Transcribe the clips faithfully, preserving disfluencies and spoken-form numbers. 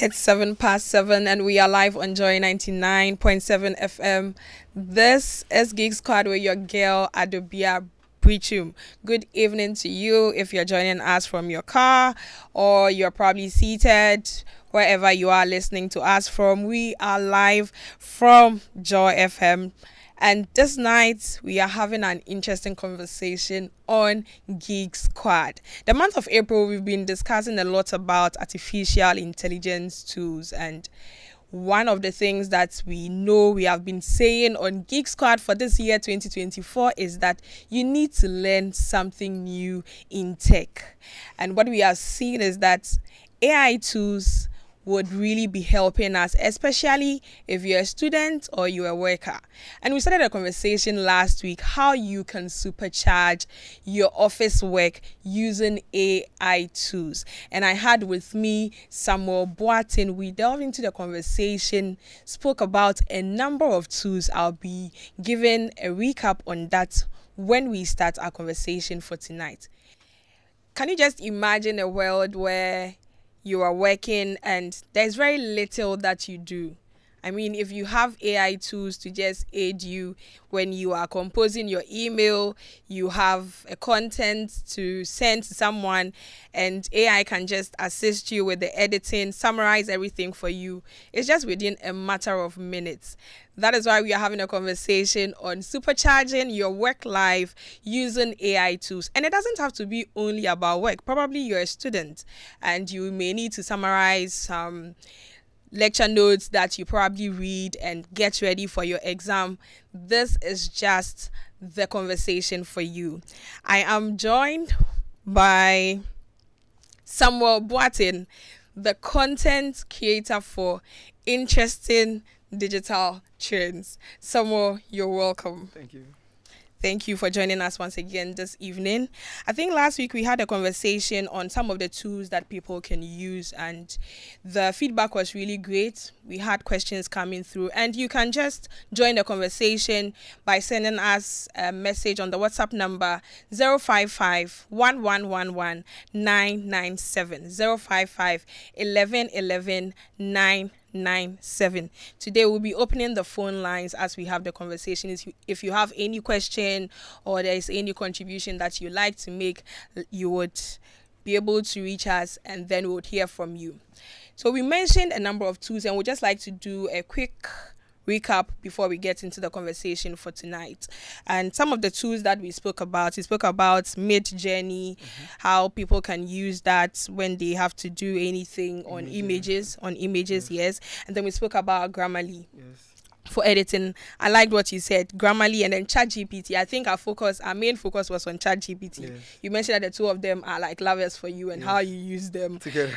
It's seven past seven and we are live on Joy ninety-nine point seven F M. This is Geek Squad with your girl, Adobea Biritwum. Good evening to you if you're joining us from your car or you're probably seated wherever you are listening to us from. We are live from Joy F M. And this night, we are having an interesting conversation on Geek Squad. The month of April, we've been discussing a lot about artificial intelligence tools. And one of the things that we know we have been saying on Geek Squad for this year, twenty twenty-four, is that you need to learn something new in tech. And what we are seeing is that A I tools would really be helping us, especially if you're a student or you're a worker. And we started a conversation last week how you can supercharge your office work using A I tools. And I had with me Samuel Boateng. We delved into the conversation, spoke about a number of tools. I'll be giving a recap on that when we start our conversation for tonight. Can you just imagine a world where you are working and there's very little that you do? I mean, if you have A I tools to just aid you when you are composing your email, you have a content to send to someone and A I can just assist you with the editing, summarize everything for you. It's just within a matter of minutes. That is why we are having a conversation on supercharging your work life using A I tools. And it doesn't have to be only about work. Probably you're a student and you may need to summarize some lecture notes that you probably read and get ready for your exam. This is just the conversation for you. I am joined by Samuel Boateng, the content creator for Interesting Digital Trends. Samuel, you're welcome. Thank you. Thank you for joining us once again this evening. I think last week we had a conversation on some of the tools that people can use and the feedback was really great. We had questions coming through and you can just join the conversation by sending us a message on the WhatsApp number zero five five, one one one one, nine nine seven, zero five five, one one one one, nine nine seven. nine seven. Today we'll be opening the phone lines as we have the conversation. If you have any question or there is any contribution that you like to make, you would be able to reach us and then we would hear from you. So we mentioned a number of tools and we'd just like to do a quick recap before we get into the conversation for tonight. And some of the tools that we spoke about, we spoke about Midjourney, mm-hmm. how people can use that when they have to do anything on mm-hmm. images, on images, yes. yes. And then we spoke about Grammarly. Yes. For editing, I liked what you said, Grammarly and then ChatGPT. I think our focus, our main focus was on ChatGPT. Yes. You mentioned that the two of them are like lovers for you and yes. how you use them together.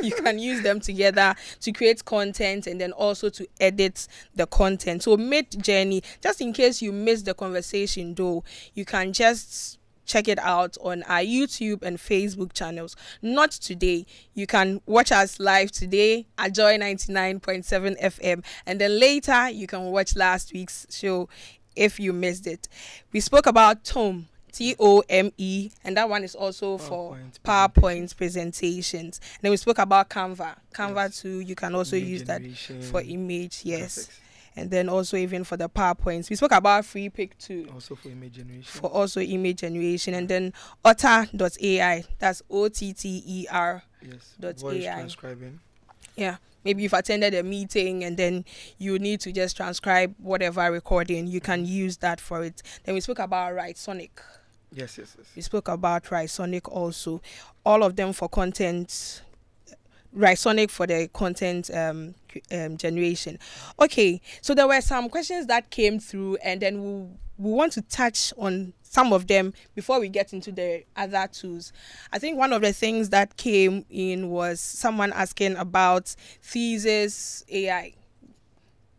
You can use them together to create content and then also to edit the content. So Midjourney, just in case you missed the conversation though, you can just check it out on our YouTube and Facebook channels. Not today. You can watch us live today at Joy ninety-nine point seven F M. And then later, you can watch last week's show if you missed it. We spoke about Tome, T O M E, and that one is also for PowerPoint presentations. And then we spoke about Canva. Canva yes. too, you can also use that for image, yes. Graphics. And then also even for the PowerPoints. We spoke about Freepik too. Also for image generation. For also image generation. And then Otter dot A I. That's O T T E R. Yes. Dot voice A I. Transcribing. Yeah. Maybe you've attended a meeting and then you need to just transcribe whatever recording. You can use that for it. Then we spoke about Writesonic. Yes, yes, yes. We spoke about Writesonic also. All of them for content. Writesonic for the content um, um, generation. Okay, so there were some questions that came through and then we'll, we want to touch on some of them before we get into the other tools. I think one of the things that came in was someone asking about thesis A I,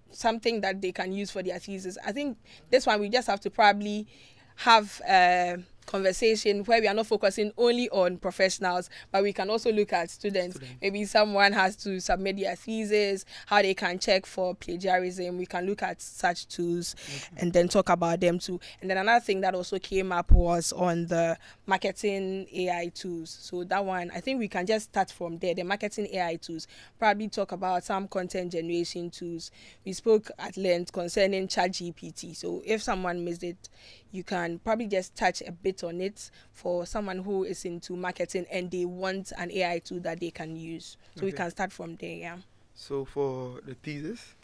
something that they can use for their thesis. I think this one we just have to probably have a conversation where we are not focusing only on professionals, but we can also look at students. Student. Maybe someone has to submit their thesis, how they can check for plagiarism. We can look at such tools okay. and then talk about them too. And then another thing that also came up was on the marketing A I tools. So that one, I think we can just start from there, the marketing A I tools. Probably talk about some content generation tools. We spoke at length concerning ChatGPT. So if someone missed it, you can probably just touch a bit on it for someone who is into marketing and they want an A I tool that they can use. So okay. we can start from there, yeah. So for the thesis,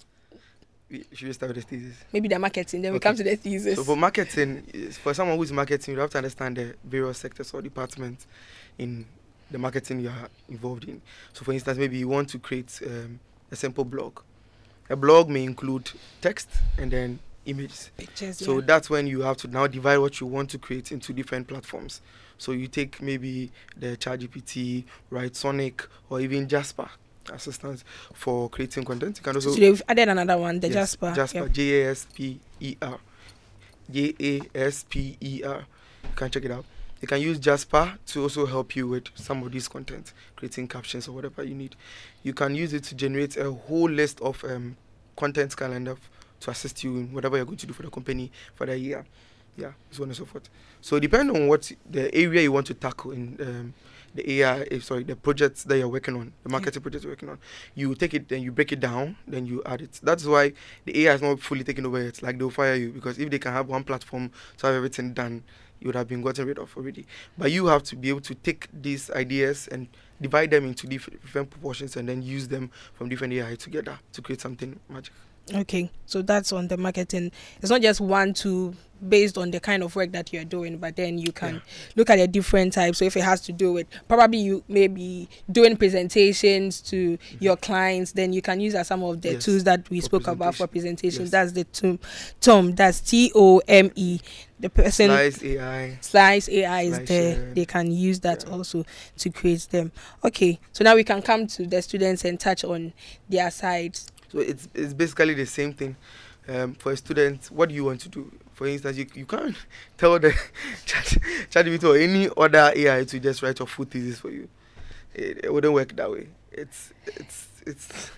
we should we start with the thesis? Maybe the marketing, then okay. we come to the thesis. So for marketing, for someone who's marketing, you have to understand the various sectors or departments in the marketing you are involved in. So for instance, maybe you want to create um, a simple blog. A blog may include text and then images. Pictures, so yeah. that's when you have to now divide what you want to create into different platforms. So you take maybe the ChatGPT, Writesonic, or even Jasper assistance for creating content. You can also so they've added another one, the yes, Jasper. Jasper, yep. J A S P E R. J A S P E R. You can check it out. You can use Jasper to also help you with some of these content, creating captions or whatever you need. You can use it to generate a whole list of um, content calendar to assist you in whatever you're going to do for the company for the year, yeah, so on and so forth. So depending on what the area you want to tackle in um, the A I, sorry, the projects that you're working on, the marketing yeah. projects you're working on, you take it, then you break it down, then you add it. That's why the A I is not fully taken over yet. Like they'll fire you, because if they can have one platform to have everything done, you would have been gotten rid of already. But you have to be able to take these ideas and divide them into diff different proportions and then use them from different A I together to create something magic. Okay, so that's on the marketing. It's not just one tool based on the kind of work that you're doing, but then you can yeah. look at the different types. So if it has to do with probably you may be doing presentations to mm-hmm. your clients, then you can use uh, some of the yes. tools that we for spoke about for presentations. Yes. That's the Tome. Tome, that's T O M E. The person Slice A I. Slice A I is Slice there. A I. They can use that yeah. also to create them. Okay, so now we can come to the students and touch on their sides. So it's, it's basically the same thing. Um, for a student, what do you want to do? For instance, you, you can't tell the ChatGPT or any other A I to just write your full thesis for you. It, it wouldn't work that way. It's, it's, it's.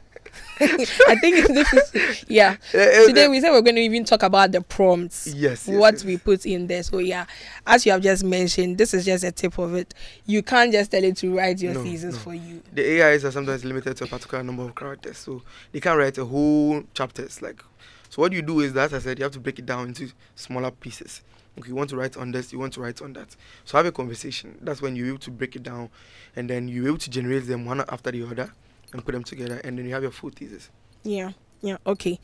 I think this is, yeah. Today we said we're going to even talk about the prompts. Yes. yes what yes. we put in there. So yeah, as you have just mentioned, this is just a tip of it. You can't just tell it to write your no, thesis no. for you. The A Is are sometimes limited to a particular number of characters, so they can't write a whole chapters. Like, so what you do is that, as I said, you have to break it down into smaller pieces. Okay, you want to write on this, you want to write on that. So have a conversation. That's when you're able to break it down, and then you're able to generate them one after the other and put them together, and then you have your full thesis. Yeah, yeah, okay.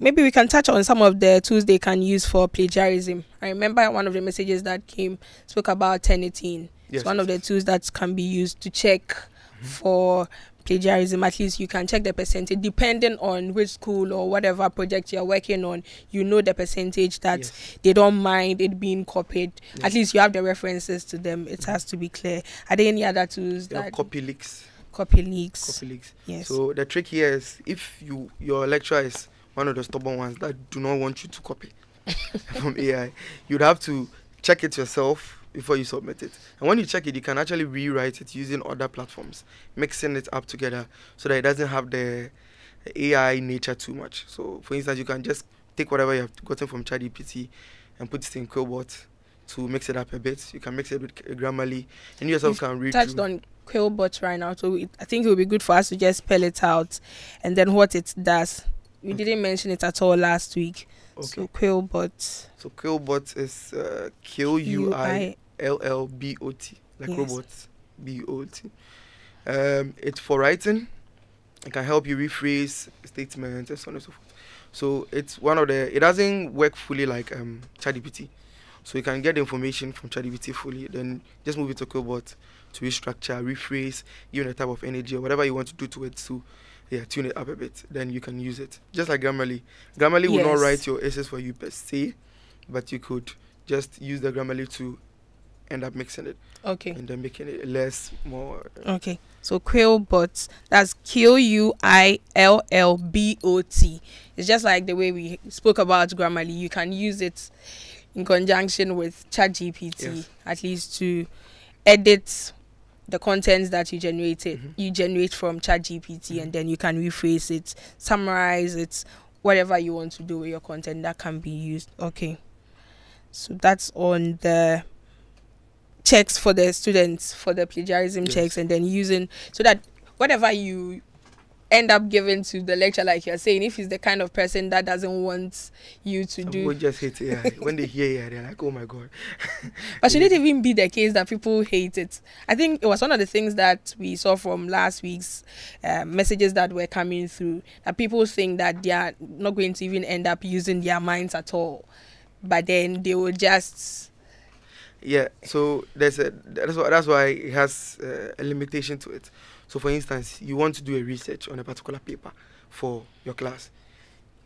Maybe we can touch on some of the tools they can use for plagiarism. I remember one of the messages that came spoke about Turnitin. Yes, it's one yes, of yes. the tools that can be used to check mm-hmm. for plagiarism. At least you can check the percentage, depending on which school or whatever project you're working on, you know the percentage that yes. they don't mind it being copied. Yes. At least you have the references to them. It mm-hmm. has to be clear. Are there any other tools? There that are Copyleaks. Copyleaks. Copyleaks. Yes. So the trick here is if you your lecturer is one of the stubborn ones that do not want you to copy from A I, you'd have to check it yourself before you submit it. And when you check it, you can actually rewrite it using other platforms, mixing it up together so that it doesn't have the A I nature too much. So for instance, you can just take whatever you have gotten from ChatGPT and put it in QuillBot to mix it up a bit. You can mix it with Grammarly, and you yourself We've can read touched through. On QuillBot right now, so it, I think it would be good for us to just spell it out and then what it does. We okay. didn't mention it at all last week. Okay. So QuillBot. So QuillBot is uh, Q U I L L B O T, like yes. robots, B O T. Um, it's for writing. It can help you rephrase statements and so on and so forth. So it's one of the. It doesn't work fully like um, ChatGPT. So you can get the information from ChatGPT fully, then just move it to QuillBot to restructure, rephrase, give it a type of energy or whatever you want to do to it to yeah, tune it up a bit. Then you can use it. Just like Grammarly. Grammarly yes. will not write your essays for you per se, but you could just use the Grammarly to end up mixing it. Okay. And then making it less, more. Uh, okay. So QuillBot, that's Q U I L L B O T. It's just like the way we spoke about Grammarly. You can use it in conjunction with ChatGPT, yes. at least to edit the contents that you generated, mm-hmm. you generate from ChatGPT, mm-hmm. and then you can rephrase it, summarize it, whatever you want to do with your content that can be used. Okay, so that's on the checks for the students, for the plagiarism yes. checks, and then using so that whatever you end up giving to the lecture, like you're saying, if he's the kind of person that doesn't want you to do, we'll just hate it. Yeah. When they hear it, they're like, oh my god. But should it even be the case that people hate it? I think it was one of the things that we saw from last week's uh, messages that were coming through, that people think that they are not going to even end up using their minds at all, but then they will just. Yeah, so there's a that's why that's why it has uh, a limitation to it. So, for instance, you want to do a research on a particular paper for your class.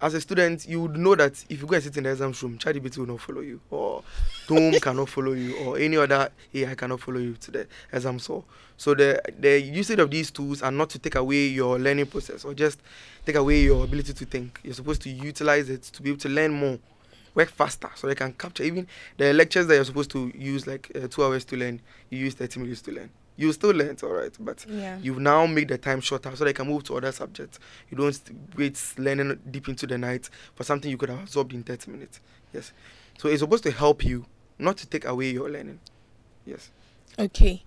As a student, you would know that if you go and sit in the exam room, ChatGPT will not follow you, or Tome cannot follow you, or any other A I cannot follow you to the exam hall. So the the usage of these tools are not to take away your learning process or just take away your ability to think. You're supposed to utilize it to be able to learn more, work faster, so they can capture even the lectures that you're supposed to use like uh, two hours to learn. You use thirty minutes to learn. You still learn, it's all right, but yeah. you now make the time shorter so they can move to other subjects. You don't wait learning deep into the night for something you could have absorbed in thirty minutes. Yes, so it's supposed to help you, not to take away your learning. Yes. Okay.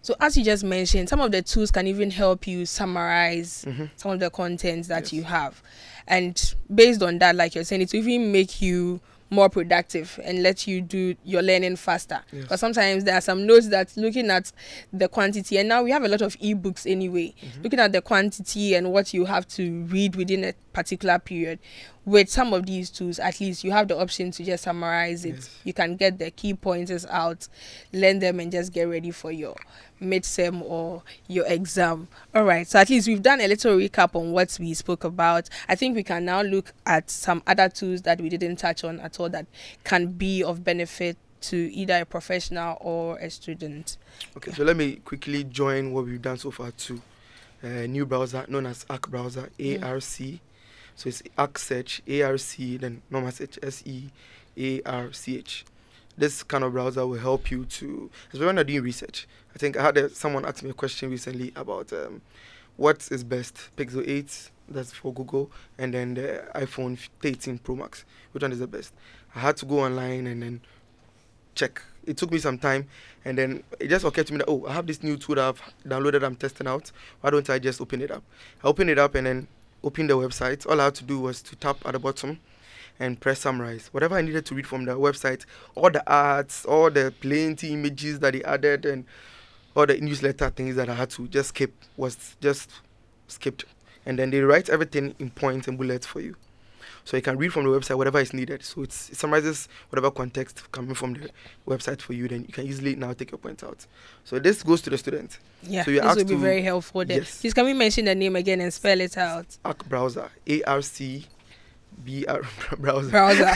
So as you just mentioned, some of the tools can even help you summarize mm-hmm. some of the contents that yes. you have. And based on that, like you're saying, it will even make you more productive and let you do your learning faster. Yes. But sometimes there are some notes that looking at the quantity, and now we have a lot of ebooks anyway, mm-hmm. looking at the quantity and what you have to read within a particular period. With some of these tools, at least you have the option to just summarize it. Yes. You can get the key pointers out, learn them, and just get ready for your mid-sem or your exam. All right, so at least we've done a little recap on what we spoke about. I think we can now look at some other tools that we didn't touch on at all that can be of benefit to either a professional or a student. Okay, yeah. So let me quickly join what we've done so far to a new browser known as Arc Browser, A R C. So it's Arc Search, A R C, then normal search, S E A R C H. This kind of browser will help you to, especially when you're doing research. I think I had a, someone ask me a question recently about um, what is best, Pixel eight, that's for Google, and then the iPhone thirteen Pro Max. Which one is the best? I had to go online and then check. It took me some time, and then it just occurred to me that, oh, I have this new tool that I've downloaded, I'm testing out. Why don't I just open it up? I open it up and then open the website. All I had to do was to tap at the bottom and press summarize. Whatever I needed to read from the website, all the ads, all the plenty images that they added, and all the newsletter things that I had to just skip was just skipped. And then they write everything in points and bullets for you. So you can read from the website whatever is needed. So it's, it summarizes whatever context coming from the website for you. Then you can easily now take your points out. So this goes to the student. Yeah, so you this will be very helpful. Then. Yes. Please, can we mention the name again and spell it out? Arc Browser, A R C B R Browser. Browser.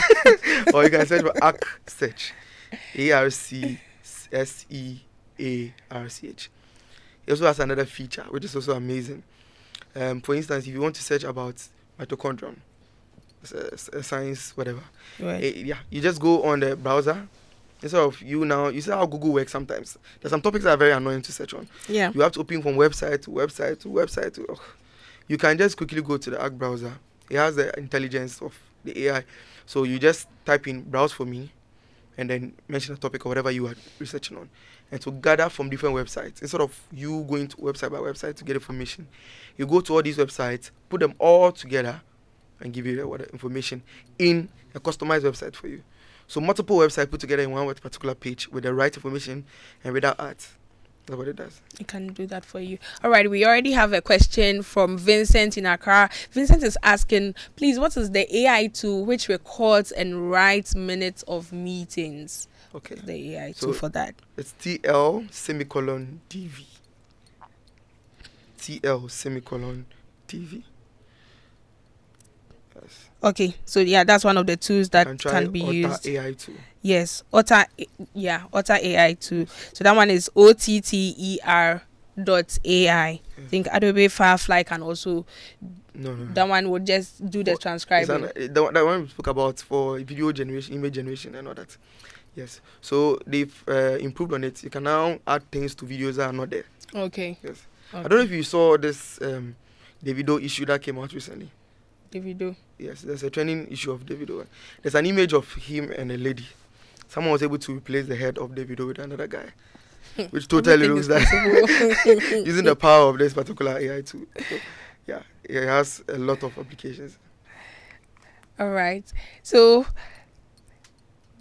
Or you can search for Arc Search, A R C S E A R C H. It also has another feature, which is also amazing. Um, for instance, if you want to search about mitochondria, science, whatever. Right. It, yeah, you just go on the browser. Instead of you now, you see how Google works sometimes. There's some topics that are very annoying to search on. Yeah. You have to open from website to website to website. To, oh. You can just quickly go to the Arc browser. It has the intelligence of the A I. So you just type in browse for me and then mention a topic or whatever you are researching on. And to gather from different websites. Instead of you going to website by website to get information, you go to all these websites, put them all together, and give you uh, information in a customized website for you. So multiple websites put together in one particular page with the right information and without ads. That's what it does. It can do that for you. All right, we already have a question from Vincent in Accra. Vincent is asking, please, what is the A I tool which records and writes minutes of meetings? Okay. The A I so tool for that. It's T L semicolon D V. T L semicolon D V. Okay, so yeah, that's one of the tools that can, can be Otter used. A I tool. Yes, Otter, yeah, Otter A I tool. So that one is O T T E R dot A I. I think Adobe Firefly can also. No, no. That one would just do for, the transcribing. An, that, that one we spoke about for video generation, image generation, and all that. Yes. So they've uh, improved on it. You can now add things to videos that are not there. Okay. Yes. Okay. I don't know if you saw this um, Davido issue that came out recently. Davido. Yes, there's a trending issue of Davido. There's an image of him and a lady. Someone was able to replace the head of Davido with another guy, which totally looks like using the power of this particular A I tool. So, yeah, it has a lot of applications. All right. So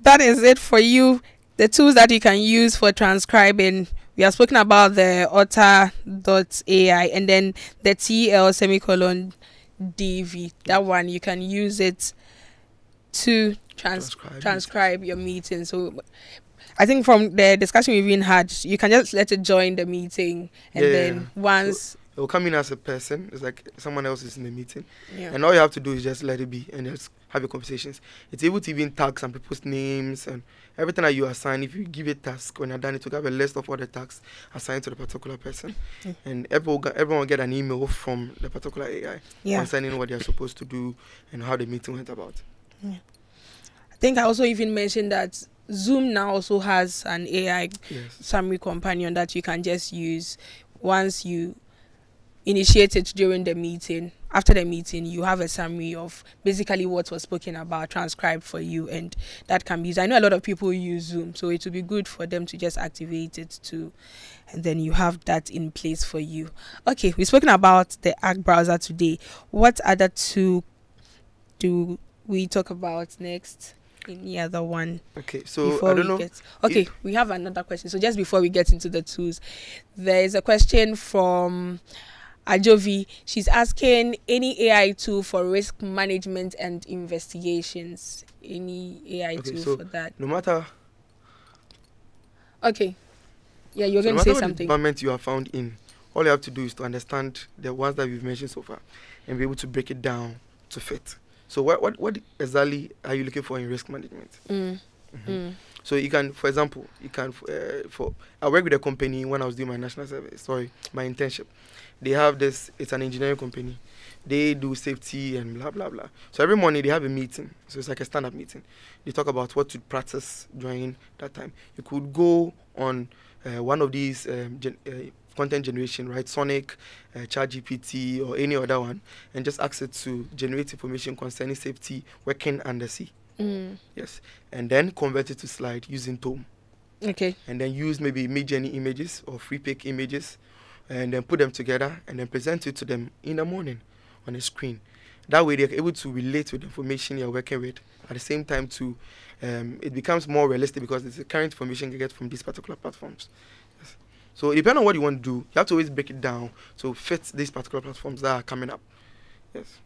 that is it for you. The tools that you can use for transcribing. We are speaking about the Otter dot A I and then the T L semicolon D V. That one, you can use it to trans transcribe, transcribe your meeting. So I think from the discussion we've been had, you can just let it join the meeting, and yeah, then once so it will come in as a person. It's like someone else is in the meeting, yeah. And all you have to do is just let it be and just have your conversations. It's able to even tag some people's names and everything that you assign. If you give it task, when you're done, it will have a list of all the tasks assigned to the particular person, mm. and everyone everyone will get an email from the particular A I, yeah, concerning what they're supposed to do and how the meeting went about. Yeah. I think I also even mentioned that Zoom now also has an A I, yes, summary companion that you can just use once you initiate it during the meeting. After the meeting, you have a summary of basically what was spoken about, transcribed for you, and that can be used. I know a lot of people use Zoom, so it would be good for them to just activate it too, and then you have that in place for you. Okay, we've spoken about the Arc browser today. What other two do we talk about next? Any other one? Okay, so before I don't we know. Get, okay, it, we have another question. So just before we get into the tools, there is a question from Ajovi. She's asking, any A I tool for risk management and investigations? Any A I okay, tool so for that? No matter. Okay. Yeah, you're so going to no say what something. No matter what environment you are found in, all you have to do is to understand the ones that we've mentioned so far and be able to break it down to fit. So what what what exactly are you looking for in risk management? Mm. Mm-hmm. Mm. So you can, for example, you can uh, for I worked with a company when I was doing my national service. Sorry, my internship. They have this. It's an engineering company. They do safety and blah blah blah. So every morning they have a meeting. So it's like a stand-up meeting. They talk about what to practice during that time. You could go on uh, one of these um, gen uh, content generation, Writesonic, uh, ChatGPT, or any other one, and just ask it to generate information concerning safety working under sea. Mm. Yes, and then convert it to slide using Tome. Okay. And then use maybe Midjourney images or Freepik images, and then put them together and then present it to them in the morning on a screen. That way they're able to relate with the information you're working with. At the same time, too, um, it becomes more realistic because it's the current information you get from these particular platforms. Yes. So depending on what you want to do, you have to always break it down to fit these particular platforms that are coming up. Yes.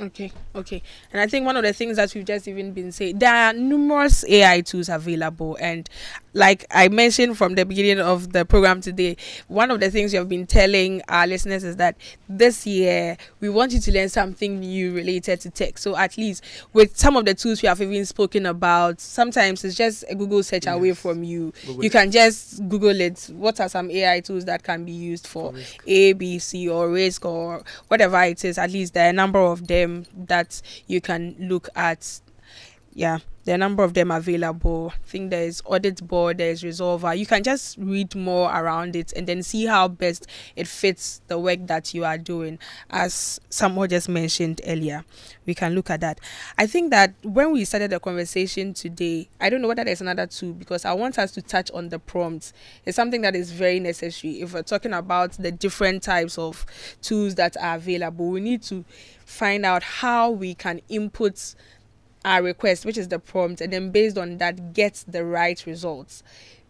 Okay, okay. And I think one of the things that we've just even been saying, there are numerous A I tools available. And like I mentioned from the beginning of the program today, one of the things we have been telling our listeners is that this year, we want you to learn something new related to tech. So at least with some of the tools we have even spoken about, sometimes it's just a Google search, yes, away from you. Google you can just Google it. What are some A I tools that can be used for, for A, B, C, or risk, or whatever it is? At least there are a number of them that you can look at. Yeah, there are a number of them available. I think there is Audit Board, there is Resolver. You can just read more around it and then see how best it fits the work that you are doing. As someone just mentioned earlier, we can look at that. I think that when we started the conversation today, I don't know whether there's another two, because I want us to touch on the prompts. It's something that is very necessary. If we're talking about the different types of tools that are available, we need to find out how we can input our request, which is the prompt, and then based on that get the right results.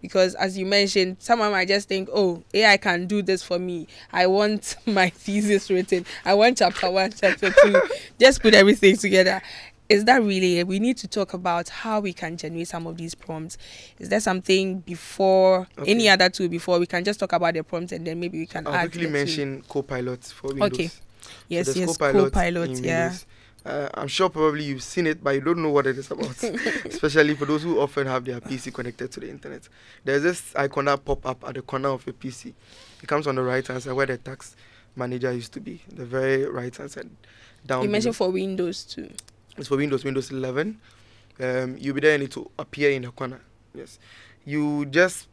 Because as you mentioned, someone might just think, oh, A I can do this for me. I want my thesis written. I want chapter one, chapter two. Just put everything together. Is that really it? We need to talk about how we can generate some of these prompts. Is there something before, okay, any other tool before? We can just talk about the prompts and then maybe we can I'll add quickly mention Copilot for Windows. Okay. Yes, so yes, Copilot, Copilot yeah. Windows. Uh, I'm sure probably you've seen it, but you don't know what it is about, especially for those who often have their P C connected to the internet. There's this icon that pop up at the corner of your P C. It comes on the right hand side where the text manager used to be, the very right hand side down. You mentioned below. For Windows too. It's for Windows, Windows eleven. Um, you'll be there and it will appear in the corner. Yes. You just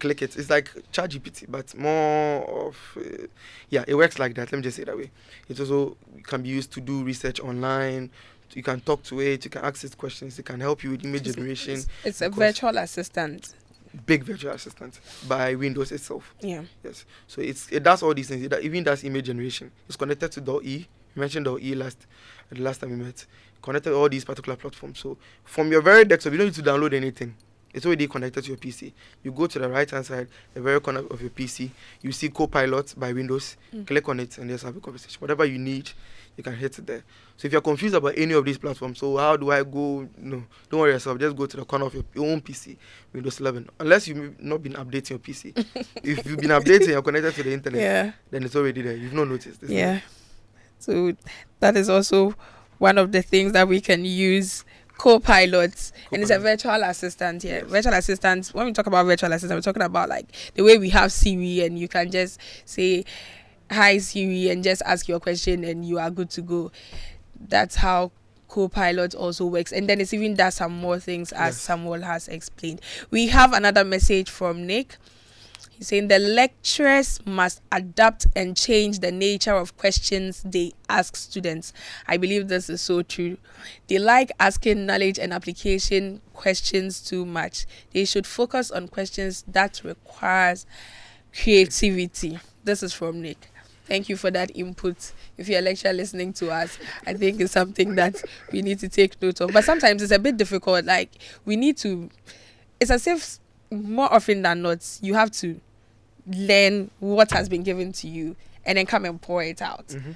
click it. It's like ChatGPT, but more of, uh, yeah, it works like that. Let me just say it that way. It also can be used to do research online. You can talk to it. You can ask it questions. It can help you with image it's, generation. It's, it's a virtual assistant. Big virtual assistant by Windows itself. Yeah. Yes. So it's it does all these things. It, even does image generation. It's connected to D A L L E. You mentioned D A L L E last the last time we met. Connected all these particular platforms. So from your very desktop, you don't need to download anything. It's already connected to your P C. You go to the right-hand side, the very corner of your P C. You see Copilot by Windows. Mm. Click on it and just have a conversation. Whatever you need, you can hit it there. So if you're confused about any of these platforms, so how do I go? No, don't worry yourself. Just go to the corner of your, your own P C, Windows eleven. Unless you've not been updating your P C. If you've been updating, you're connected to the internet, yeah. Then it's already there. You've not noticed. Yeah. It? So that is also one of the things that we can use Copilots, Copilot. And it's a virtual assistant. Yeah, yes. Virtual assistants. When we talk about virtual assistant, we're talking about like the way we have Siri, and you can just say, "Hi Siri," and just ask your question, and you are good to go. That's how Copilot also works. And then it's even does some more things, as yes. Samuel has explained. We have another message from Nick. He's saying the lecturers must adapt and change the nature of questions they ask students. I believe this is so true. They like asking knowledge and application questions too much. They should focus on questions that requires creativity. This is from Nick. Thank you for that input. If you're a lecturer listening to us, I think it's something that we need to take note of. But sometimes it's a bit difficult. Like we need to, it's as if more often than not, you have to learn what has been given to you and then come and pour it out. Mm-hmm.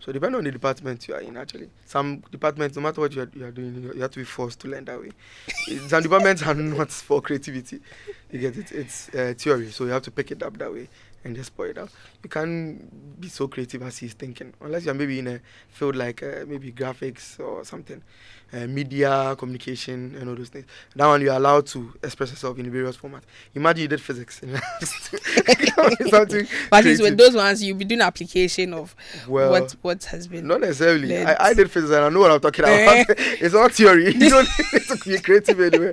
So depending on the department you are in, actually, some departments, no matter what you are, you are doing, you have to be forced to learn that way. Some departments are not for creativity. You get it? It's uh, theory, so you have to pick it up that way and just pour it out. You can't be so creative as he's thinking, unless you're maybe in a field like uh, maybe graphics or something, uh, media, communication, and all those things. That one, you're allowed to express yourself in various formats. Imagine you did physics. Something but it's with those ones, you'll be doing application of well, what, what has been. Not necessarily. I, I did physics and I know what I'm talking about. It's all theory. You don't need to be creative anyway.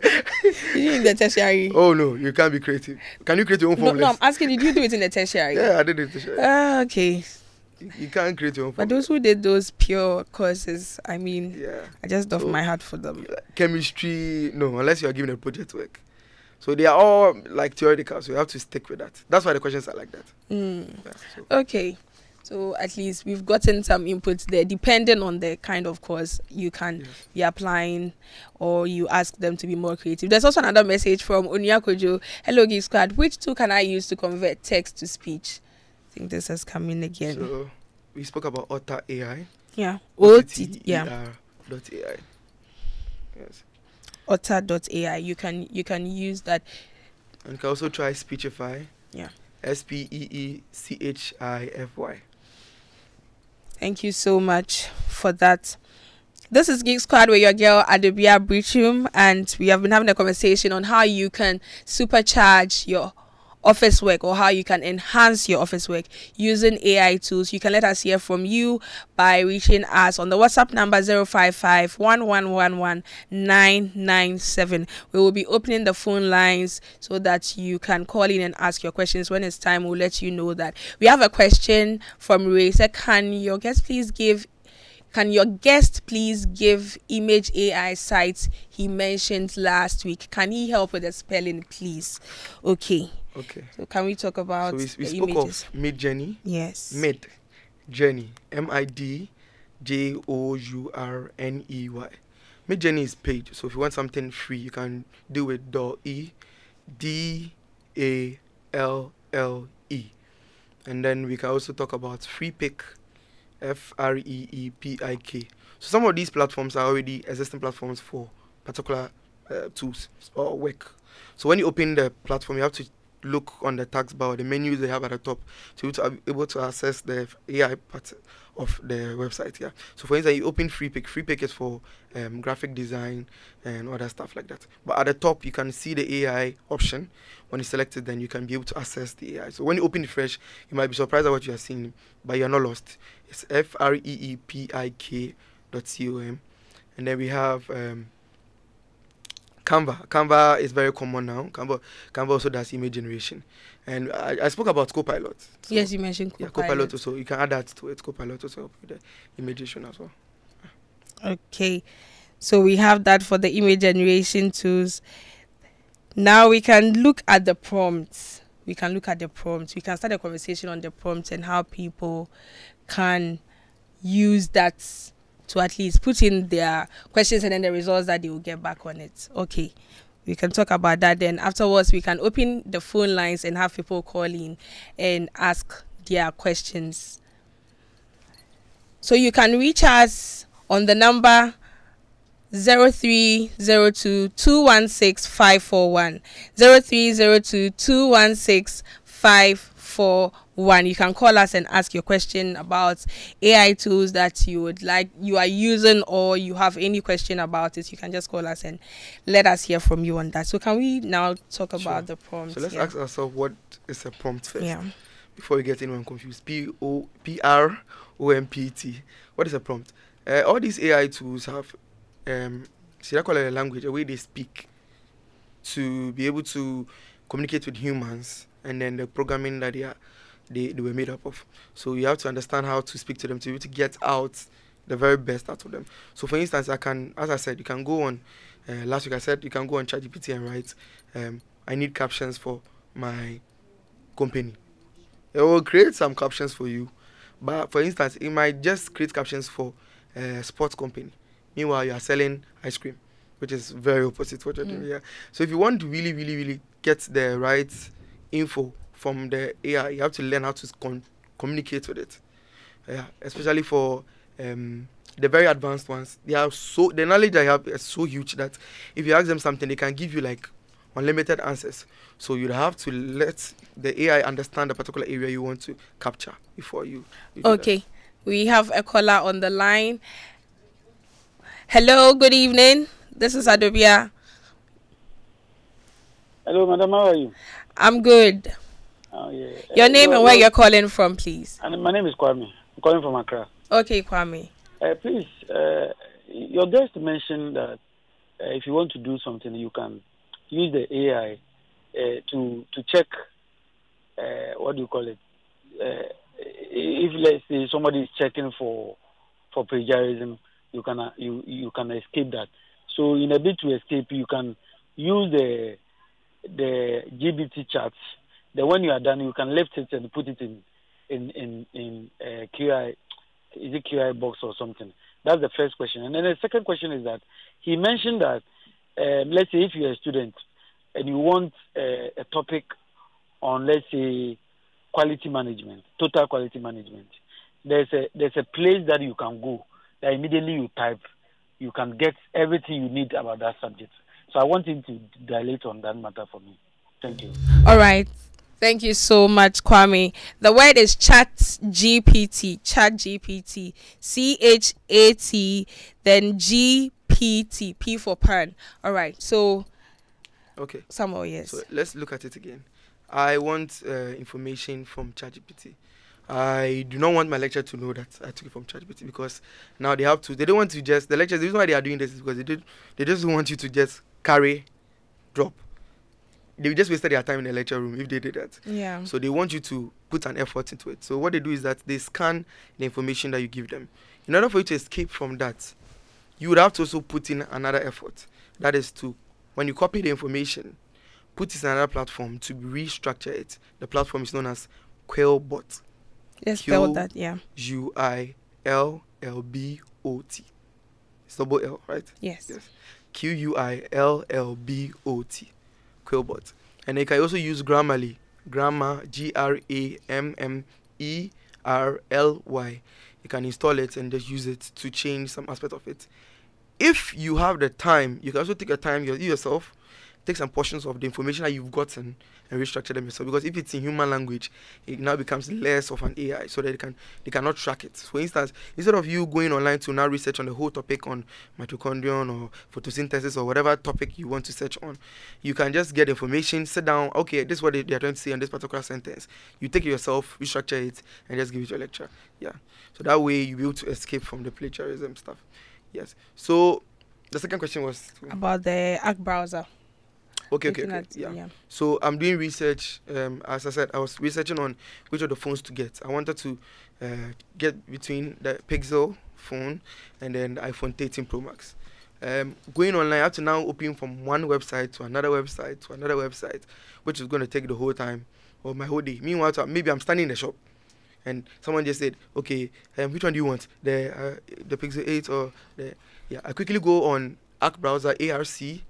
You in the tertiary? Oh, no, you can't be creative. Can you create your own formula? No, no, I'm asking, did you do it in the tertiary? Yeah, I did it. Ah, okay. You, you can't create your own. But those who did those pure courses, I mean, yeah. I just doff so, my hat for them. Chemistry, no, unless you are given a project work. So they are all like theoretical, so you have to stick with that. That's why the questions are like that. Mm. Yeah, so. Okay. So at least we've gotten some inputs there. Depending on the kind of course you can yes. be applying, or you ask them to be more creative. There's also another message from Onyakojo. Hello, Geek Squad. Which tool can I use to convert text to speech? I think this has come in again. So we spoke about Otter dot A I. Yeah. O T T E R yeah. dot A I. Yes. Otter dot A I. You can you can use that. And you can also try Speechify. Yeah. S P E E C H I F Y. Thank you so much for that. This is Geek Squad with your girl Adobea Biritwum, and we have been having a conversation on how you can supercharge your office work, or how you can enhance your office work using A I tools. You can let us hear from you by reaching us on the WhatsApp number zero five five, one one one one, nine nine seven. We will be opening the phone lines so that you can call in and ask your questions. When it's time, we'll let you know that. We have a question from Ray. So can your guest please give Can your guest please give image A I sites he mentioned last week? Can he help with the spelling, please? Okay. Okay. So can we talk about so we, we the spoke images? Of Midjourney. Yes. Midjourney. M I D J O U R N E Y. Midjourney is paid. So if you want something free, you can do it. D A L L E. D A L L E. And then we can also talk about Freepik. F R E E P I K. So some of these platforms are already existing platforms for particular uh, tools or work. So when you open the platform, you have to look on the taskbar or the menus they have at the top to be able to access the A I part of the website. Yeah. So for instance, you open Freepik. Freepik is for um, graphic design and other stuff like that. But at the top, you can see the A I option. When it's selected, then you can be able to access the A I. So when you open it fresh, you might be surprised at what you are seeing, but you are not lost. It's F R E E P I K dot com. And then we have um, Canva. Canva is very common now. Canva, Canva also does image generation. And I, I spoke about Copilot. So yes, you mentioned Copilot. Yeah, Copilot also. You can add that to it. Copilot also help with the image generation as well. Okay. So we have that for the image generation tools. Now we can look at the prompts. We can look at the prompts. We can start a conversation on the prompts and how people can use that to at least put in their questions and then the results that they will get back on it. Okay, we can talk about that then. Afterwards, we can open the phone lines and have people call in and ask their questions. So you can reach us on the number zero three zero two, two one six, five four one. zero three zero two, two one six, five four one. One, you can call us and ask your question about A I tools that you would like, you are using, or you have any question about it. You can just call us and let us hear from you on that. So can we now talk sure. about the prompt? So let's yeah. ask ourselves, what is a prompt first? Yeah. Before we get anyone confused. P O P R O M P T. What is a prompt? Uh, all these A I tools have, um, should I call it a language, a way they speak to be able to communicate with humans, and then the programming that they are They, they were made up of. So you have to understand how to speak to them to be able to get out the very best out of them. So for instance, I can, as I said, you can go on, uh, last week I said, you can go on ChatGPT and write, um, I need captions for my company. It will create some captions for you. But for instance, it might just create captions for a uh, sports company. Meanwhile, you are selling ice cream, which is very opposite to what you're mm. doing here. So if you want to really, really, really get the right info from the A I, you have to learn how to con communicate with it. Yeah, especially for um, the very advanced ones. They are so, the knowledge they have is so huge that if you ask them something, they can give you like unlimited answers. So you have to let the A I understand the particular area you want to capture before you. you okay, we have a caller on the line. Hello, good evening. This is Adobea. Hello, madam. How are you? I'm good. Oh, yeah. Your name uh, and where no, you're calling from, please. And my name is Kwame. I'm calling from Accra. Okay, Kwame. Uh, please, uh, your guest mentioned that uh, if you want to do something, you can use the A I uh, to to check, uh, what do you call it? Uh, if let's say somebody is checking for for plagiarism, you can uh, you you can escape that. So in a bid to escape, you can use the the G B T charts. Then when you are done, you can lift it and put it in in in, in uh, Q I, is it Q I box or something? That's the first question. And then the second question is that he mentioned that, um, let's say if you're a student and you want uh, a topic on, let's say, quality management, total quality management, there's a, there's a place that you can go that immediately you type, you can get everything you need about that subject. So I want him to dilate on that matter for me. Thank you. All right. Thank you so much, Kwame. The word is ChatGPT. ChatGPT. C H A T, then G P T. P for pan. All right. So, okay. Samuel, yes. So let's look at it again. I want uh, information from ChatGPT. I do not want my lecturer to know that I took it from ChatGPT, because now they have to. They don't want to just the lecturers. The reason why they are doing this is because they did. They just want you to just carry, drop. They just wasted their time in the lecture room if they did that. Yeah. So they want you to put an effort into it. So what they do is that they scan the information that you give them. In order for you to escape from that, you would have to also put in another effort. That is to, when you copy the information, put it in another platform to restructure it. The platform is known as QuillBot. Yes, spell that, yeah. Q U I L L B O T. It's double L, right? Yes. Yes. Q U I L L B O T. QuillBot. And you can also use Grammarly. Grammar, G R A M M E R L Y. You can install it and just use it to change some aspect of it. If you have the time, you can also take your time, you yourself, take some portions of the information that you've gotten and restructure them yourself. Because if it's in human language, it now becomes less of an A I, so that they can they cannot track it. So for instance, instead of you going online to now research on the whole topic on mitochondrion or photosynthesis or whatever topic you want to search on, you can just get information, sit down, okay, this is what they, they are trying to say in this particular sentence. You take it yourself, restructure it, and just give it your lecture. Yeah. So that way you'll be able to escape from the plagiarism stuff. Yes. So the second question was about the Arc browser. Okay, okay, okay. At, yeah. yeah. So I'm doing research. Um, as I said, I was researching on which of the phones to get. I wanted to uh, get between the Pixel phone and then the iPhone thirteen Pro Max. Um, going online, I have to now open from one website to another website to another website, which is going to take the whole time or my whole day. Meanwhile, maybe I'm standing in the shop and someone just said, okay, um, which one do you want? The uh, the Pixel eight or the... Yeah, I quickly go on Arc Browser, A R C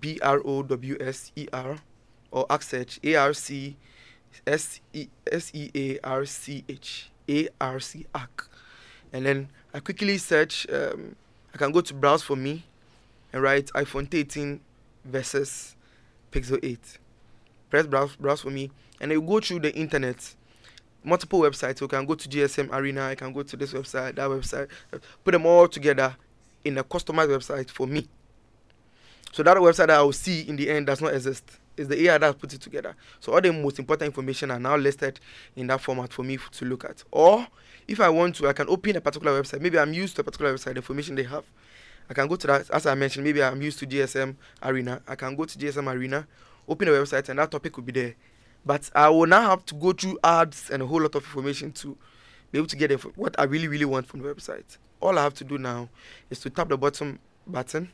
B R O W S E R, or Arc Search, A R C S E A R C H, A R C, Arc. And then I quickly search, um, I can go to Browse for Me and write iPhone thirteen versus Pixel eight. Press Browse, browse for Me, and it will go through the internet, multiple websites. So you can go to G S M Arena, I can go to this website, that website, put them all together in a customized website for me. So that website that I will see in the end does not exist. It's the A I that puts it together. So all the most important information are now listed in that format for me to look at. Or if I want to, I can open a particular website. Maybe I'm used to a particular website, the information they have. I can go to that. As I mentioned, maybe I'm used to G S M Arena. I can go to G S M Arena, open a website, and that topic will be there. But I will now have to go through ads and a whole lot of information to be able to get info what I really, really want from the website. All I have to do now is to tap the bottom button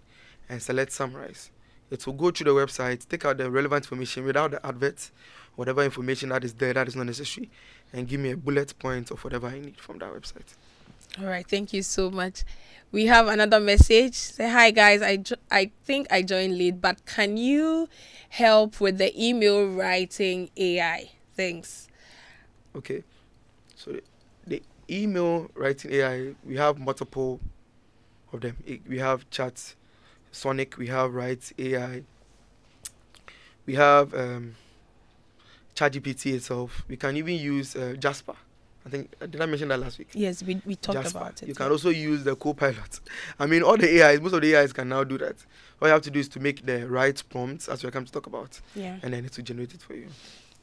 and select summarize. It will go through the website, take out the relevant information without the adverts, whatever information that is there that is not necessary, and give me a bullet point of whatever I need from that website. All right, thank you so much. We have another message. Say, hi guys, I, I think I joined late, but can you help with the email writing A I? Thanks. Okay, so the, the email writing A I, we have multiple of them. It, we have chats. Sonic, we have Write A I, we have um, ChatGPT itself. We can even use uh, Jasper. I think, uh, did I mention that last week? Yes, we, we talked Jasper. about it. You can also use the Copilot. I mean, all the A Is, most of the A Is can now do that. All you have to do is to make the right prompts, as we come to talk about, yeah. and then it will generate it for you.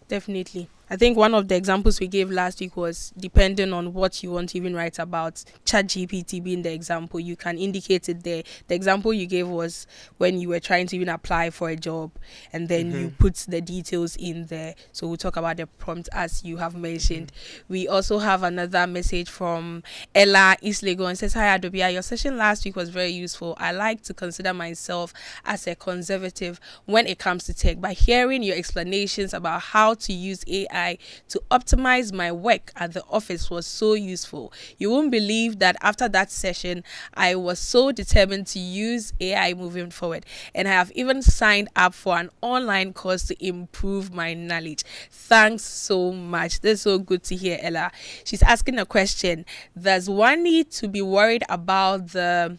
Definitely. I think one of the examples we gave last week was, depending on what you want to even write about, ChatGPT being the example, you can indicate it there. The example you gave was when you were trying to even apply for a job, and then mm-hmm. you put the details in there. So we'll talk about the prompt as you have mentioned. Mm-hmm. We also have another message from Ella Islego, and says, hi Adobea, your session last week was very useful. I like to consider myself as a conservative when it comes to tech. By hearing your explanations about how to use A I to optimize my work at the office was so useful. You won't believe that after that session, I was so determined to use A I moving forward, and I have even signed up for an online course to improve my knowledge. Thanks so much. That's so good to hear, Ella. She's asking a question. Does one need to be worried about the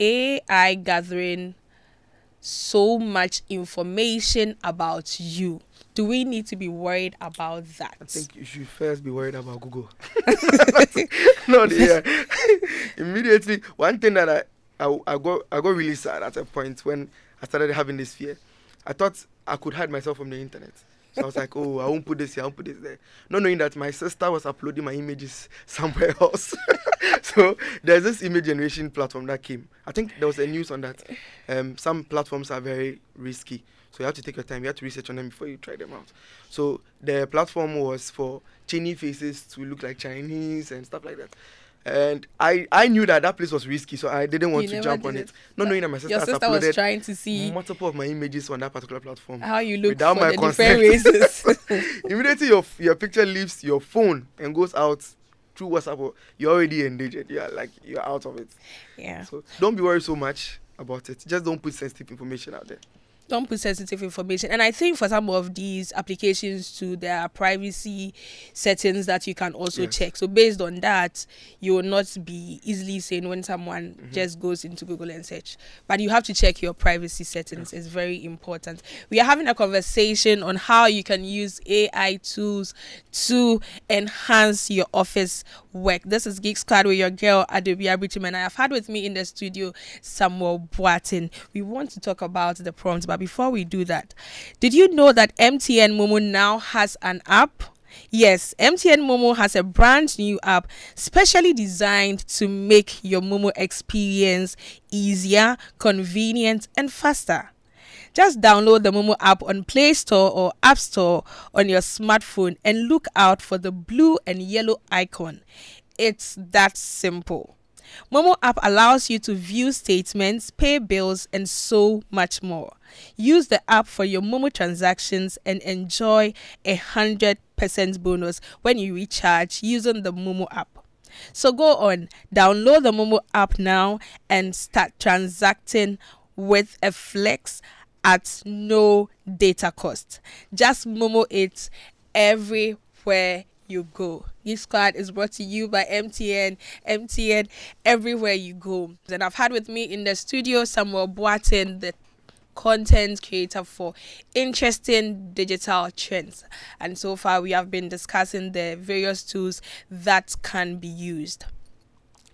A I gathering so much information about you? Do we need to be worried about that? I think you should first be worried about Google. Not yeah. Immediately, one thing that I, I, I, got, I got really sad at a point when I started having this fear. I thought I could hide myself from the internet. So I was like, oh, I won't put this here, I won't put this there. Not knowing that my sister was uploading my images somewhere else. So there's this image generation platform that came. I think there was a news on that. Um, some platforms are very risky. So you have to take your time. You have to research on them before you try them out. So the platform was for Chinese faces to look like Chinese and stuff like that. And I, I knew that that place was risky, so I didn't want you to jump on it. it. Not knowing that my sister, your sister has uploaded was trying to see multiple of my images on that particular platform. How you look without for my the consent. Different races. Immediately your, your picture leaves your phone and goes out through WhatsApp, or you're already endangered. Yeah, like you're out of it. Yeah. So don't be worried so much about it. Just don't put sensitive information out there. Don't put sensitive information. And I think for some of these applications too, there are privacy settings that you can also yes. check. So based on that, you will not be easily saying when someone mm-hmm. just goes into Google and search. But you have to check your privacy settings. Yes. It's very important. We are having a conversation on how you can use A I tools to enhance your office work. This is Geek Squad with your girl, Adobea Biritwum, and I have had with me in the studio, Samuel Boateng. We want to talk about the prompts, but before we do that, did you know that M T N Momo now has an app? Yes, M T N Momo has a brand new app specially designed to make your Momo experience easier, convenient, and faster. Just download the Momo app on Play Store or App Store on your smartphone and look out for the blue and yellow icon. It's that simple. Momo app allows you to view statements, pay bills, and so much more. Use the app for your Momo transactions and enjoy a one hundred percent bonus when you recharge using the Momo app. So go on, download the Momo app now and start transacting with a flex at no data cost. Just Momo it everywhere you go. Geek Squad is brought to you by M T N. M T N everywhere you go. And I've had with me in the studio Samuel Boateng, the content creator for interesting digital trends. And so far we have been discussing the various tools that can be used.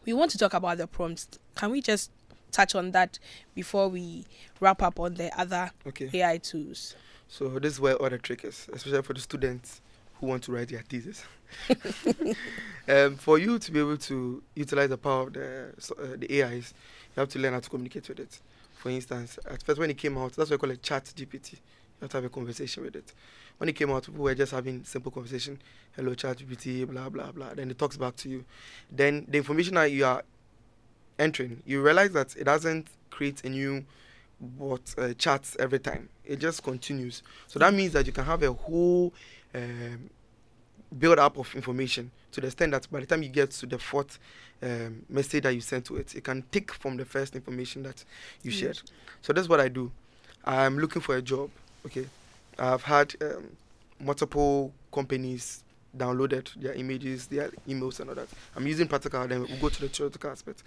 We want to talk about the prompts. Can we just touch on that before we wrap up on the other okay. A I tools? So this is where all the trick is, especially for the students who want to write their thesis. um, for you to be able to utilize the power of the, uh, the A Is, you have to learn how to communicate with it. For instance, at first when it came out, that's why I call it ChatGPT. You have to have a conversation with it. When it came out, people were just having simple conversation. Hello, ChatGPT, blah, blah, blah. Then it talks back to you. Then the information that you are entering, you realize that it doesn't create a new what uh, charts every time. It just continues. So that means that you can have a whole um, build up of information to the extent that by the time you get to the fourth um, message that you sent to it, it can take from the first information that you mm-hmm. shared. So that's what I do. I'm looking for a job. Okay, I've had um, multiple companies downloaded their images, their emails, and all that. I'm using practical, then we'll go to the theoretical aspect.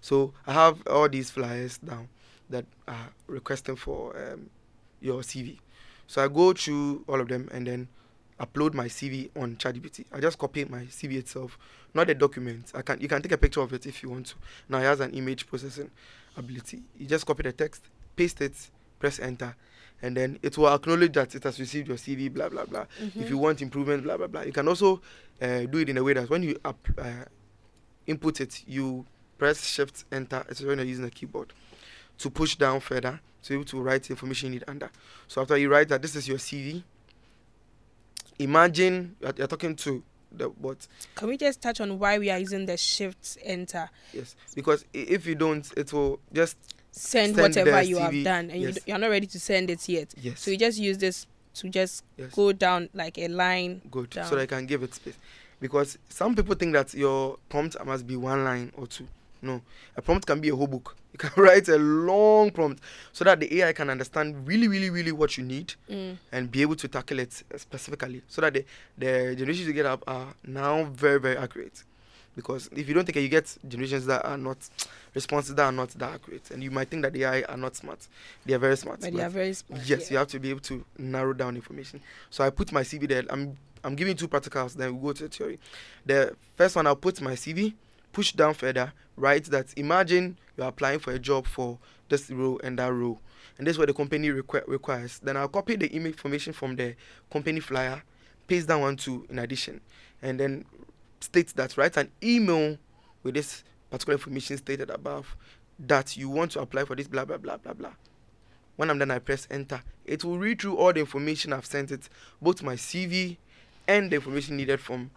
So I have all these flyers down that are requesting for um, your C V. So I go through all of them and then upload my C V on ChatGPT. I just copy my C V itself, not the documents. I can you can take a picture of it if you want to. Now it has an image processing ability. You just copy the text, paste it, press enter, and then it will acknowledge that it has received your C V, blah, blah, blah. Mm-hmm. If you want improvement, blah, blah, blah. You can also uh, do it in a way that when you up, uh, input it, you press shift, enter, as when you're using a keyboard, to push down further to be able to write the information you need under. So after you write that this is your C V, imagine you're talking to the bot. Can we just touch on why we are using the shift, enter? Yes, because if you don't, it will just Send, send whatever you have done, and yes. you you're not ready to send it yet. Yes. So you just use this to just yes. go down like a line. Good. Down. So that I can give it space, because some people think that your prompt must be one line or two. No, a prompt can be a whole book. You can write a long prompt so that the A I can understand really, really, really what you need mm. and be able to tackle it specifically. So that the the generations you get up are now very, very accurate. Because if you don't take it, you get generations that are not, responses that are not that accurate. And you might think that the A I are not smart. They are very smart. But, but they are very smart. Yes, yeah. You have to be able to narrow down information. So I put my C V there. I'm I'm giving two practicals, then we go to the theory. The first one, I'll put my C V, push down further, write that imagine you're applying for a job for this role and that role. And this is what the company requ requires. Then I'll copy the email information from the company flyer, paste that one too in addition, and then states that write an email with this particular information stated above that you want to apply for this blah, blah, blah, blah, blah. When I'm done, I press enter. It will read through all the information I've sent it, both my C V and the information needed from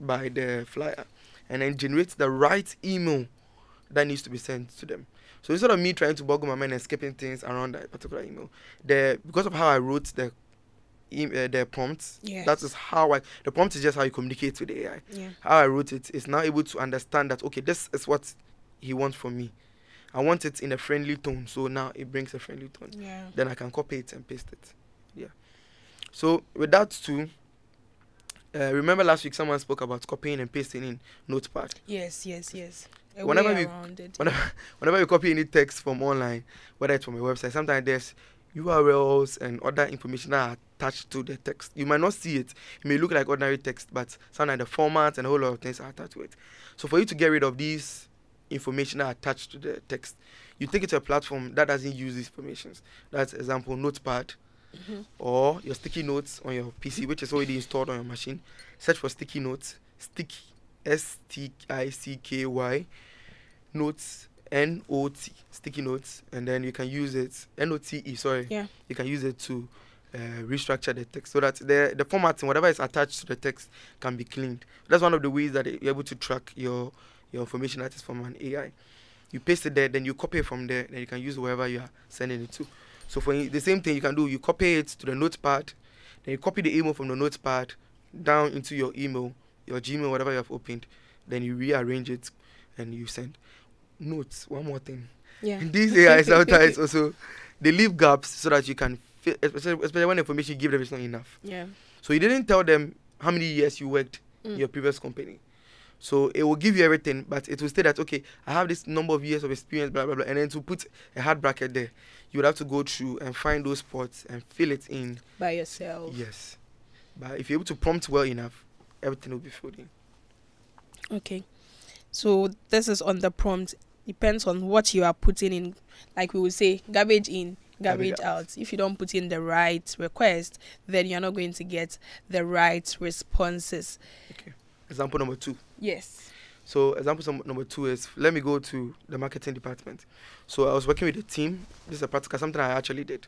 by the flyer, and then generate the right email that needs to be sent to them. So instead of me trying to boggle my mind and skipping things around that particular email, the because of how I wrote the Uh, the prompts. Yes. That is how I. The prompt is just how you communicate with the A I. Yeah. How I wrote it is now able to understand that okay, this is what he wants from me. I want it in a friendly tone, so now it brings a friendly tone. Yeah. Then I can copy it and paste it. Yeah. So with that too, uh, remember last week someone spoke about copying and pasting in Notepad. Yes, yes, yes. A whenever we whenever, whenever we copy any text from online, whether it's from a website, sometimes there's U R Ls and other information that are attached to the text. You might not see it. It may look like ordinary text, but sometimes the format and a whole lot of things are attached to it. So for you to get rid of these information that are attached to the text, you take it to a platform that doesn't use these permissions. That's, example, Notepad, mm-hmm. or your sticky notes on your P C, which is already installed on your machine. Search for sticky notes, sticky, S T I C K Y, notes, N O T, sticky notes, and then you can use it, N O T E, sorry, yeah. you can use it to uh, restructure the text so that the, the formatting, whatever is attached to the text, can be cleaned. That's one of the ways that you're able to track your, your information that is from an A I. You paste it there, then you copy it from there, then you can use wherever you are sending it to. So for the same thing you can do, you copy it to the notepad, then you copy the email from the notepad down into your email, your Gmail, whatever you have opened, then you rearrange it and you send. Notes, one more thing. Yeah. These A I sometimes also, they leave gaps so that you can fill, especially, especially when the information you give them is not enough. Yeah. So you didn't tell them how many years you worked mm. in your previous company. So it will give you everything, but it will say that, okay, I have this number of years of experience, blah, blah, blah. And then to put a hard bracket there, you would have to go through and find those spots and fill it in. By yourself. Yes. But if you're able to prompt well enough, everything will be filled in. Okay. So this is on the prompt. Depends on what you are putting in. Like we will say, garbage in, garbage, garbage out. out. If you don't put in the right request, then you're not going to get the right responses. Okay. Example number two. Yes. So example number two is, let me go to the marketing department. So I was working with a team. This is a practical, something I actually did.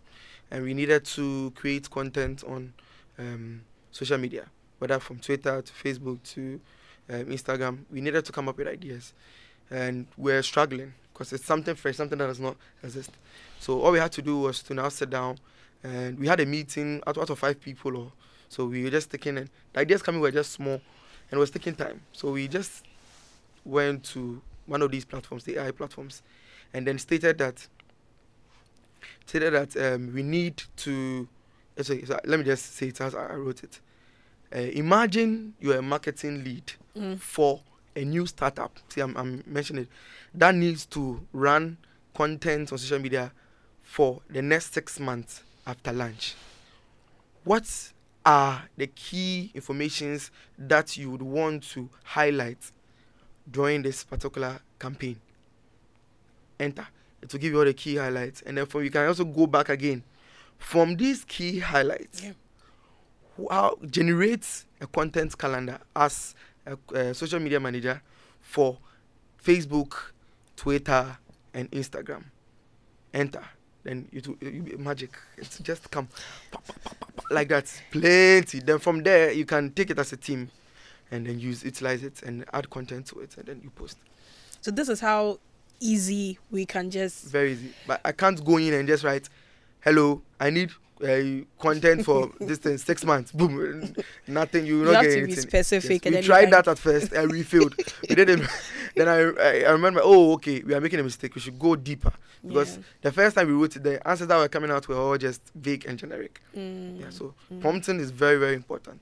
And we needed to create content on um, social media, whether from Twitter to Facebook to um, Instagram. We needed to come up with ideas. And we're struggling because it's something fresh, something that does not exist. So all we had to do was to now sit down, and we had a meeting out, out of five people. Or, so we were just taking, and the ideas coming were just small, and it was taking time. So we just went to one of these platforms, the A I platforms, and then stated that stated that um, we need to. Sorry, so let me just say it as I wrote it. Uh, imagine you're a marketing lead mm. for a new startup, see I'm, I'm mentioning it, that needs to run content on social media for the next six months after launch. What are the key informations that you would want to highlight during this particular campaign? Enter. It will give you all the key highlights, and therefore you can also go back again. From these key highlights, yeah. how generates a content calendar as A, a social media manager for Facebook, Twitter, and Instagram. Enter. Then you do you, magic. It's just come pop, pop, pop, pop, like that. Plenty. Then from there you can take it as a team, and then use utilize it and add content to it, and then you post. So this is how easy we can just. Very easy. But I can't go in and just write, "Hello, I need." Uh, content for this thing, six months, boom, nothing, you, you not have get to anything. Be specific. Yes. And we tried that at first and we failed. We didn't. Then I, I remember, oh, okay, we are making a mistake. We should go deeper because yeah. the first time we wrote it, the answers that were coming out were all just vague and generic. Mm. Yeah, so mm. prompting is very, very important.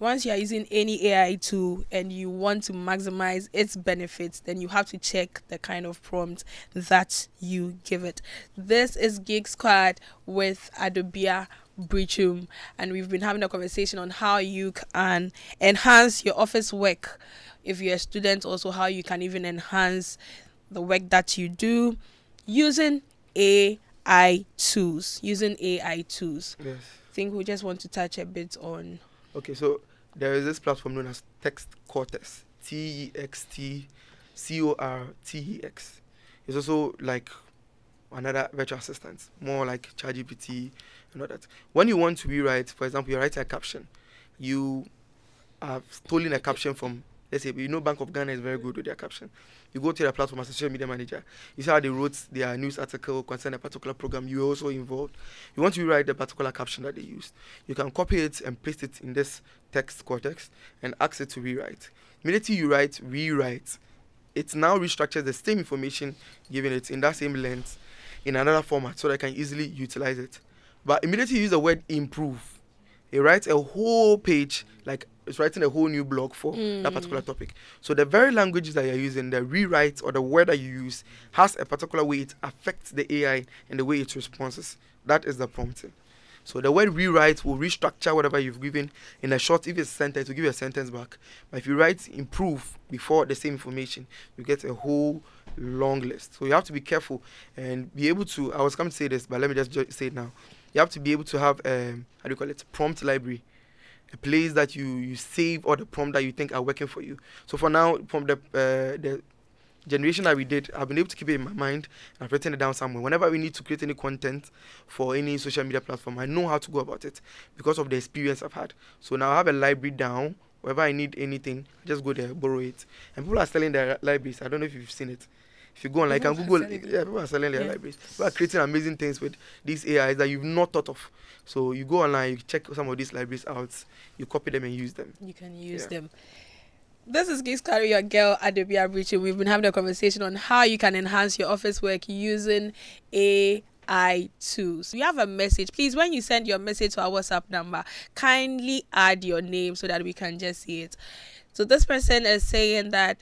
Once you are using any A I tool and you want to maximize its benefits, then you have to check the kind of prompt that you give it. This is Geek Squad with Adobea Biritwum, and we've been having a conversation on how you can enhance your office work. If you're a student, also how you can even enhance the work that you do using A I tools. Using A I tools. Yes. I think we just want to touch a bit on... Okay, so there is this platform known as Text Cortex. T E X T C O R T E X. It's also like another virtual assistant, more like ChatGPT and all that. When you want to rewrite, for example, you're writing a caption. You have stolen a caption from, let's say, you know Bank of Ghana is very good with their caption. You go to their platform as a social media manager. You see how they wrote their news article concerning a particular program. You were also involved. You want to rewrite the particular caption that they used. You can copy it and paste it in this Text Cortex and ask it to rewrite. Immediately you write, rewrite, it now restructures the same information, giving it in that same length, in another format, so that I can easily utilize it. But immediately use the word improve. It writes a whole page, like it's writing a whole new blog for mm. that particular topic. So the very languages that you're using, the rewrite or the word that you use, has a particular way it affects the A I and the way it responds. That is the prompting. So the word rewrite will restructure whatever you've given in a short, if it's a sentence, it will give you a sentence back. But if you write improve before the same information, you get a whole long list. So you have to be careful and be able to, I was coming to say this, but let me just say it now. You have to be able to have, um, how do you call it, prompt library. A place that you, you save all the prompt that you think are working for you. So for now, from the, uh, the generation that we did, I've been able to keep it in my mind. I've written it down somewhere. Whenever we need to create any content for any social media platform, I know how to go about it because of the experience I've had. So now I have a library down. Wherever I need anything, I just go there, borrow it. And people are selling their libraries. I don't know if you've seen it. If you go on like and Google, it, yeah, people are selling their yeah. libraries. People are creating amazing things with these A Is that you've not thought of. So you go online, you check some of these libraries out, you copy them and use them. You can use yeah. them. This is Geek Squad, your girl Adobea Biritwum. We've been having a conversation on how you can enhance your office work using A I tools. So you have a message. Please, when you send your message to our WhatsApp number, kindly add your name so that we can just see it. So this person is saying that,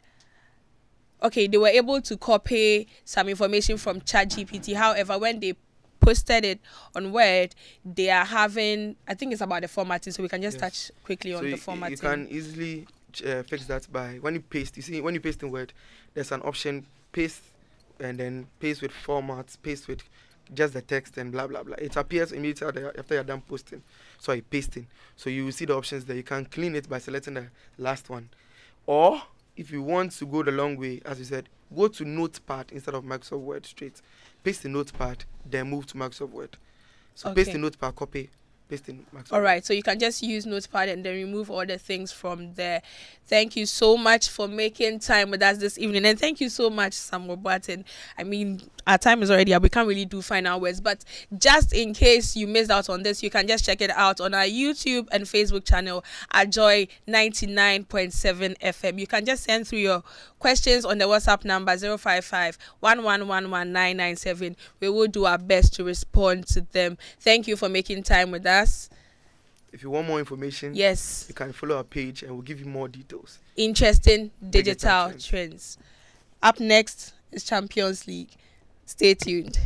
okay, they were able to copy some information from ChatGPT. However, when they posted it on Word, they are having, I think it's about the formatting, so we can just yes. touch quickly so on the formatting. You can easily uh, fix that by, when you paste, you see, when you paste in Word, there's an option, paste, and then paste with formats, paste with just the text and blah, blah, blah. It appears immediately after you're done posting, sorry, pasting. So you will see the options there. You can clean it by selecting the last one. Or, if you want to go the long way, as you said, go to Notepad instead of Microsoft Word straight. Paste the Notepad, then move to Microsoft Word. So okay. paste the Notepad, copy, paste in Microsoft. All right, so you can just use Notepad and then remove all the things from there. Thank you so much for making time with us this evening. And thank you so much, Samuel Boateng. I mean, our time is already up. We can't really do final words. But just in case you missed out on this, you can just check it out on our YouTube and Facebook channel at Joy ninety-nine point seven F M. You can just send through your questions on the WhatsApp number zero five five, one one one one nine nine seven. We will do our best to respond to them. Thank you for making time with us. If you want more information, yes, you can follow our page and we'll give you more details. Interesting digital, digital trends. trends. Up next is Champions League. Stay tuned.